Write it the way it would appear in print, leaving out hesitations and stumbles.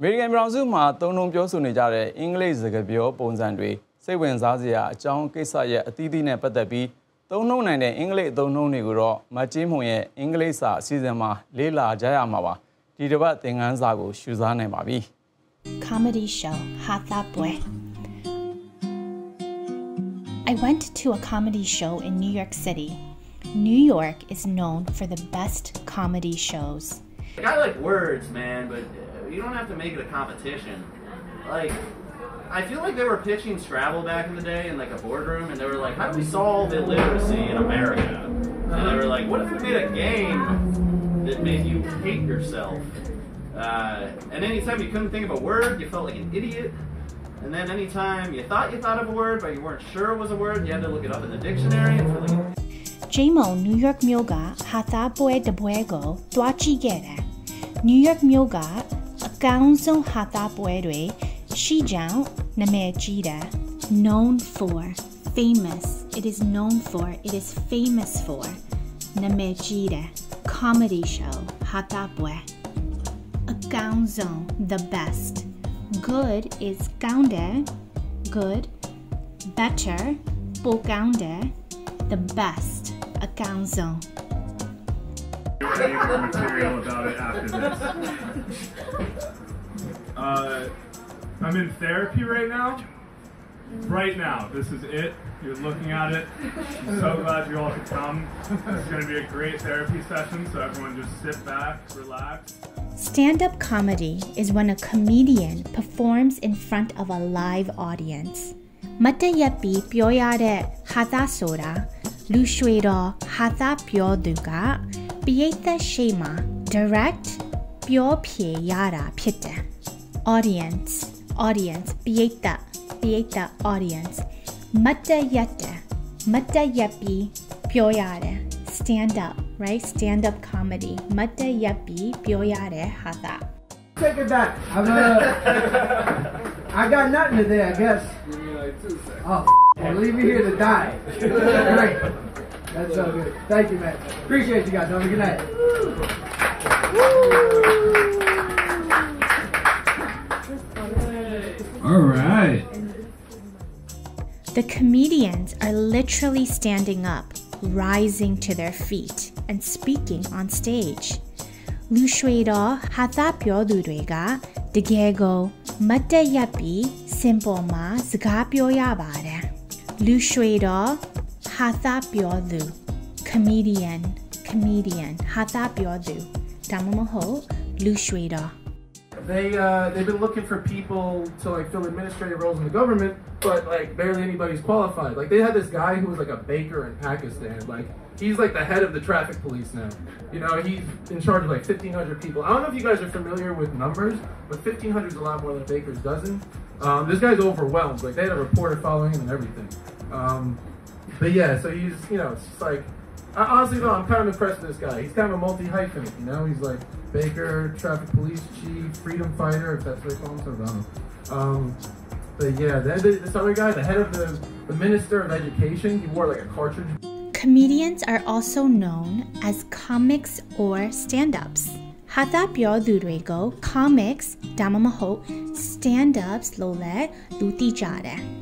American Brazil ma Tonum Josunijare, English Zagabio, Bonzandri, Sewenzazia, John Kisaya, Tidine Patabi, Tonon and English Dononiguro, Machimuye, English Sisema, Lila Jayamawa, Didabat Tinganzago, Shuzane Babi. Comedy show, Ha Tha Pwe. I went to a comedy show in New York City. New York is known for the best comedy shows. Like, I like words, man, but you don't have to make it a competition. Like, I feel like they were pitching Scrabble back in the day in like a boardroom, and they were like, how do we solve illiteracy in America? And they were like, what if we made a game that made you hate yourself? And anytime you couldn't think of a word, you felt like an idiot. And then anytime you thought of a word, but you weren't sure it was a word, you had to look it up in the dictionary. And feel like Jmo New York Myoga Ha Tha Pwe de Buego Tuachi Gere New York Myoga Akaunso Ha Tha Pwe Rui Shijao Name Jida. Known for, famous. It is known for, it is famous for Name Jida. Comedy show Ha Tha Pwe. Akaunso, the best. Good is Gaunde, good. Better, Po Gaunde, the best. Akaunso. You're ready for material about it after this. I'm in therapy right now. Right now, this is it. You're looking at it. I'm so glad you all could come. This is going to be a great therapy session, so everyone just sit back, relax. Stand-up comedy is when a comedian performs in front of a live audience. Matayapi pyoyare hadasora, lushuero hada pyoduga, pieta shema, direct pyopye yara pite. Audience, audience, pieta, pieta audience. Matayate, matayapi pyoyare, stand up, right? Stand up comedy. Matayapi pyoyare hada. Take it back. I got nothing today, I guess. Give me like 2 seconds. Oh, well, leave me here to die. Great. That's so good. Thank you, man. Appreciate you guys. Have a good night. All right. The comedians are literally standing up, rising to their feet, and speaking on stage. Lushuero hatapyo durega degego. Matayapi simple ma zgapyo yabare. Lushuero hatapyo du. Comedian, comedian hatapyo du. Tamamoho lushuero. They've been looking for people to like fill administrative roles in the government, but like barely anybody's qualified. Like they had this guy who was like a baker in Pakistan. Like he's like the head of the traffic police now. You know, he's in charge of like 1,500 people. I don't know if you guys are familiar with numbers, but 1,500 is a lot more than a baker's dozen. This guy's overwhelmed. Like they had a reporter following him and everything. But yeah, so he's, you know, it's just like, I honestly though, I'm kind of impressed with this guy. He's kind of a multi-hyphenate, you know? He's like baker, traffic police chief, freedom fighter, if that's what they call himself, I don't know. But yeah, then this other guy, the head of the Minister of Education, he wore like a cartridge. Comedians are also known as comics or stand-ups. Ha Tha Pwe Durego, comics, damamaho, stand-ups, lole, luti jare.